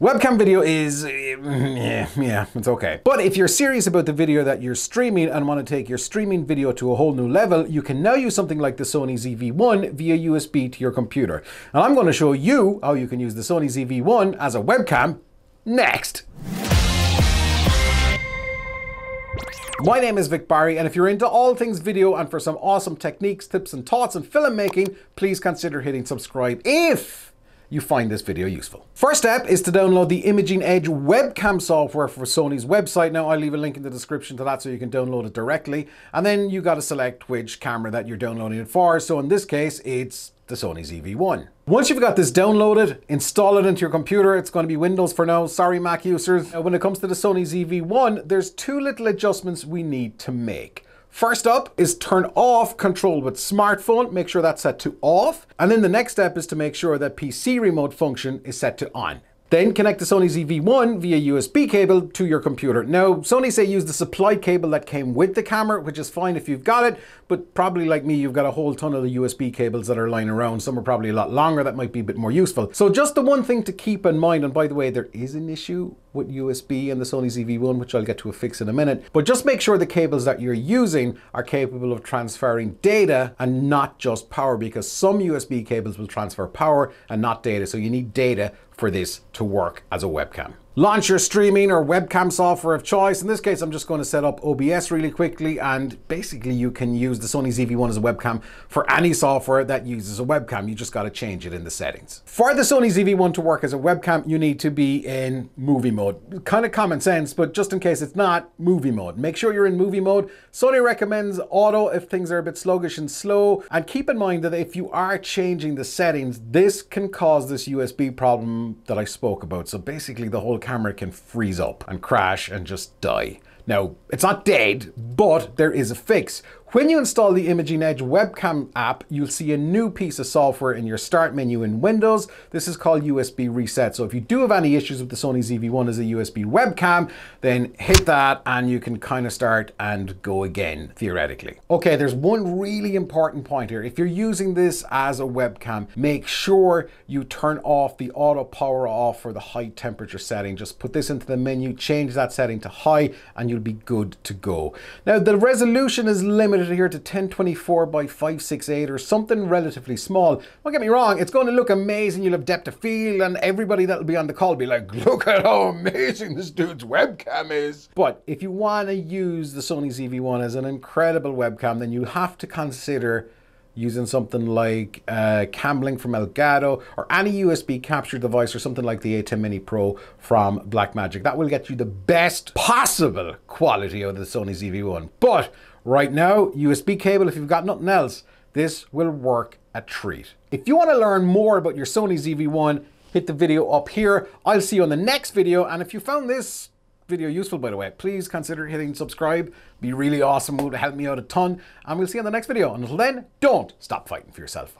Webcam video is, yeah, it's okay. But if you're serious about the video that you're streaming and want to take your streaming video to a whole new level, you can now use something like the Sony ZV-1 via USB to your computer. And I'm going to show you how you can use the Sony ZV-1 as a webcam next. My name is Vic Barry, and if you're into all things video and for some awesome techniques, tips and thoughts on filmmaking, please consider hitting subscribe if you find this video useful. First step is to download the Imaging Edge webcam software for Sony's website. Now I'll leave a link in the description to that so you can download it directly. And then you got to select which camera that you're downloading it for. So in this case, it's the Sony ZV-1. Once you've got this downloaded, install it into your computer. It's going to be Windows for now. Sorry, Mac users. Now, when it comes to the Sony ZV-1, there's two little adjustments we need to make. First up is turn off control with smartphone, make sure that's set to off. And then the next step is to make sure that PC remote function is set to on. Then connect the Sony ZV-1 via USB cable to your computer. Now, Sony say use the supply cable that came with the camera, which is fine if you've got it, but probably like me, you've got a whole ton of the USB cables that are lying around. Some are probably a lot longer, that might be a bit more useful. So just the one thing to keep in mind, and by the way, there is an issue with USB and the Sony ZV-1, which I'll get to a fix in a minute, but just make sure the cables that you're using are capable of transferring data and not just power, because some USB cables will transfer power and not data. So you need data for this to work as a webcam. Launch your streaming or webcam software of choice. In this case, I'm just going to set up OBS really quickly, and basically you can use the Sony ZV-1 as a webcam for any software that uses a webcam. You just got to change it in the settings. For the Sony ZV-1 to work as a webcam, you need to be in movie mode. Kind of common sense, but just in case it's not, movie mode. Make sure you're in movie mode. Sony recommends auto if things are a bit sluggish and slow. And keep in mind that if you are changing the settings, this can cause this USB problem that I spoke about. So basically the whole camera can freeze up and crash and just die. Now, it's not dead, but there is a fix. When you install the Imaging Edge webcam app, you'll see a new piece of software in your start menu in Windows. This is called USB Reset. So if you do have any issues with the Sony ZV-1 as a USB webcam, then hit that and you can kind of start and go again, theoretically. Okay, there's one really important point here. If you're using this as a webcam, make sure you turn off the auto power off for the high temperature setting. Just put this into the menu, change that setting to high, and you'll be good to go. Now, the resolution is limited here to 1024 by 568 or something relatively small. Don't get me wrong, it's going to look amazing. You'll have depth of field and everybody that'll be on the call will be like, look at how amazing this dude's webcam is. But if you want to use the Sony ZV-1 as an incredible webcam, then you have to consider using something like Camlink from Elgato or any USB capture device or something like the ATEM Mini Pro from Blackmagic. That will get you the best possible quality of the Sony ZV-1. But right now, USB cable, if you've got nothing else, this will work a treat. If you want to learn more about your Sony ZV-1, hit the video up here. I'll see you on the next video. And if you found this video useful, by the way, please consider hitting subscribe. It'd be really awesome, it would help me out a ton, and we'll see you in the next video. Until then, don't stop fighting for yourself.